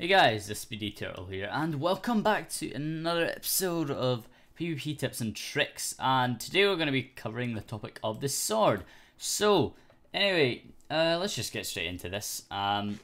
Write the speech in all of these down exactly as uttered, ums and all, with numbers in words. Hey guys, the Speedy Turtle here, and welcome back to another episode of PvP Tips and Tricks, and today we're going to be covering the topic of the sword. So, anyway, uh, let's just get straight into this. Um,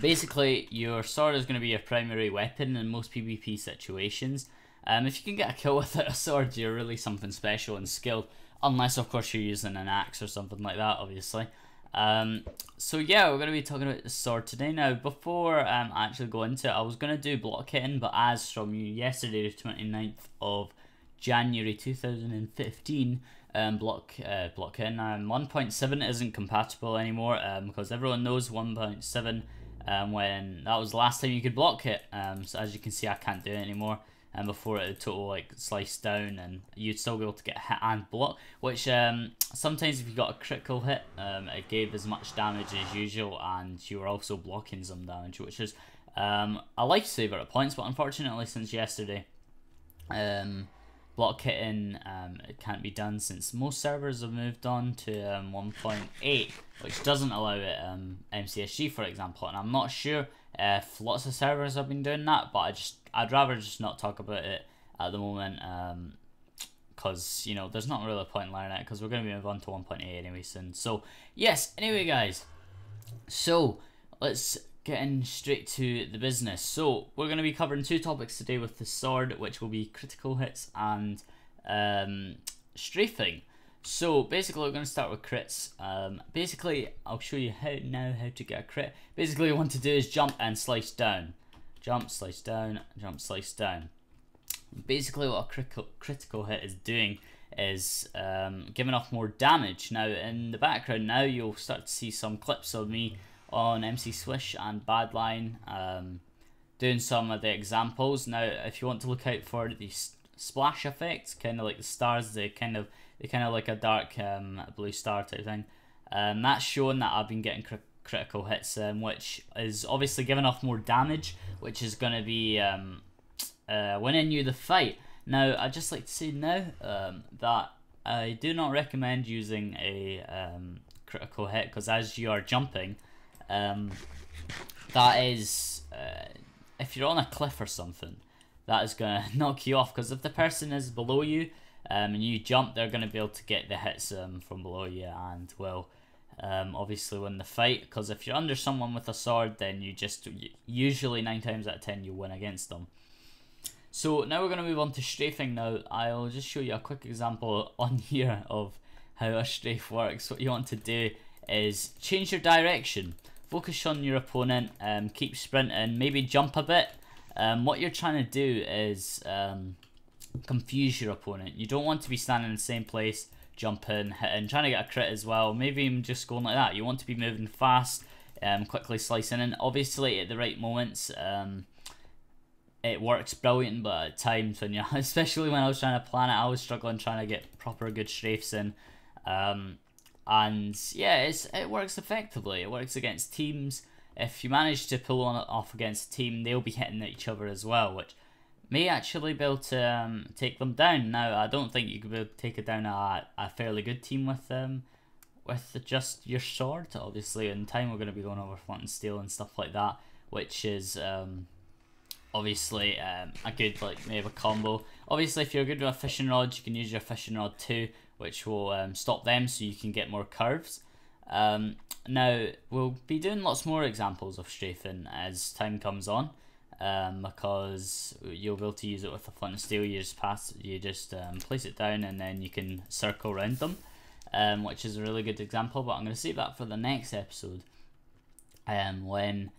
basically, your sword is going to be your primary weapon in most PvP situations. Um, if you can get a kill without a sword, you're really something special and skilled, unless of course you're using an axe or something like that, obviously. Um, so yeah, we're going to be talking about the sword today. Now, before um, I actually go into it, I was going to do block hitting, but as from yesterday, the twenty-ninth of January two thousand fifteen, um, block uh, block hitting, um, one point seven isn't compatible anymore, um, because everyone knows one point seven, um, when that was the last time you could block hit, um, so as you can see, I can't do it anymore. And before it would total like slice down, and you'd still be able to get hit and block. Which um, sometimes if you got a critical hit, um, it gave as much damage as usual, and you were also blocking some damage, which is um, a lifesaver at points. But unfortunately, since yesterday, um, block hitting um, it can't be done since most servers have moved on to um, one point eight, which doesn't allow it. Um, M C S G, for example, and I'm not sure if lots of servers have been doing that, but I just I'd rather just not talk about it at the moment, um, because you know there's not really a point in learning it because we're going to be moving on to one point eight anyway soon. So yes, anyway guys, so let's get in straight to the business. So we're going to be covering two topics today with the sword, which will be critical hits and um, strafing. So basically we're going to start with crits. Um, basically I'll show you how now how to get a crit. Basically what you want to do is jump and slice down. Jump, slice down, jump, slice down. Basically what a critical, critical hit is doing is um, giving off more damage. Now in the background now you'll start to see some clips of me on M C Swish and Badline um, doing some of the examples. Now if you want to look out for the splash effects, kind of like the stars, they kind of they kind of like a dark um, blue star type thing. Um, that's showing that I've been getting cri critical hits, um, which is obviously giving off more damage, which is going to be um, uh, winning you the fight. Now, I'd just like to say now um, that I do not recommend using a um, critical hit, because as you are jumping, um, that is, uh, if you're on a cliff or something, that is going to knock you off, because if the person is below you, Um, and you jump, they're going to be able to get the hits um, from below you and will um, obviously win the fight, because if you're under someone with a sword, then you just usually nine times out of ten you win against them. So now we're going to move on to strafing. Now I'll just show you a quick example on here of how a strafe works. What you want to do is change your direction, focus on your opponent, um, keep sprinting, maybe jump a bit. Um, what you're trying to do is um, confuse your opponent. You don't want to be standing in the same place, jumping, hitting, trying to get a crit as well, maybe even just going like that. You want to be moving fast, um, quickly slicing in. Obviously at the right moments, um, it works brilliant, but at times, when you, especially when I was trying to plan it, I was struggling trying to get proper good strafes in. Um, and yeah, it's, it works effectively. It works against teams. If you manage to pull on off against a team, they'll be hitting at each other as well, which may actually be able to um, take them down. Now, I don't think you could be able to take down a, a fairly good team with um, with just your sword. Obviously, in time, we're going to be going over flint and steel and stuff like that, which is um, obviously um, a good, like, maybe a combo. Obviously, if you're good with a fishing rod, you can use your fishing rod too, which will um, stop them so you can get more curves. Um, now, we'll be doing lots more examples of strafing as time comes on. Um, because you'll be able to use it with a flint and steel, you just pass, you just um, place it down, and then you can circle around them, um, which is a really good example. But I'm going to save that for the next episode, um, when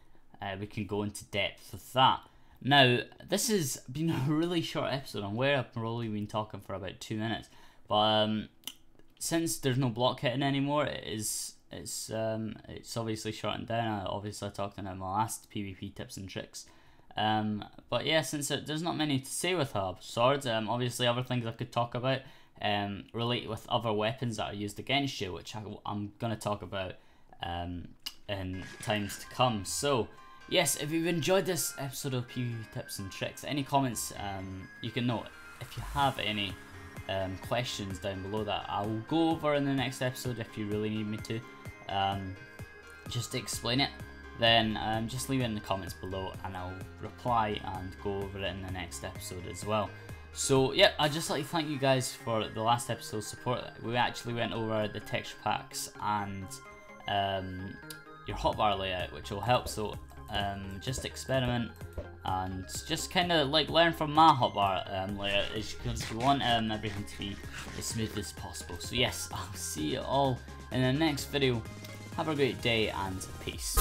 uh, we can go into depth with that. Now, this has been a really short episode, and where I've probably been talking for about two minutes. But um, since there's no block hitting anymore, it is it's um, it's obviously shortened down. I obviously talked in my last PvP tips and tricks. Um, but yeah, since it, there's not many to say with swords, um, obviously other things I could talk about um, relate with other weapons that are used against you, which I, I'm going to talk about um, in times to come. So yes, if you've enjoyed this episode of PvP Tips and Tricks, any comments, um, you can know if you have any um, questions down below that I will go over in the next episode if you really need me to, um, just to explain it. then um, just leave it in the comments below and I'll reply and go over it in the next episode as well. So yeah, I'd just like to thank you guys for the last episode's support. We actually went over the texture packs and um, your hotbar layout, which will help. So um, just experiment and just kind of like learn from my hotbar um, layout, because you want um, everything to be as smooth as possible. So yes, I'll see you all in the next video. Have a great day and peace.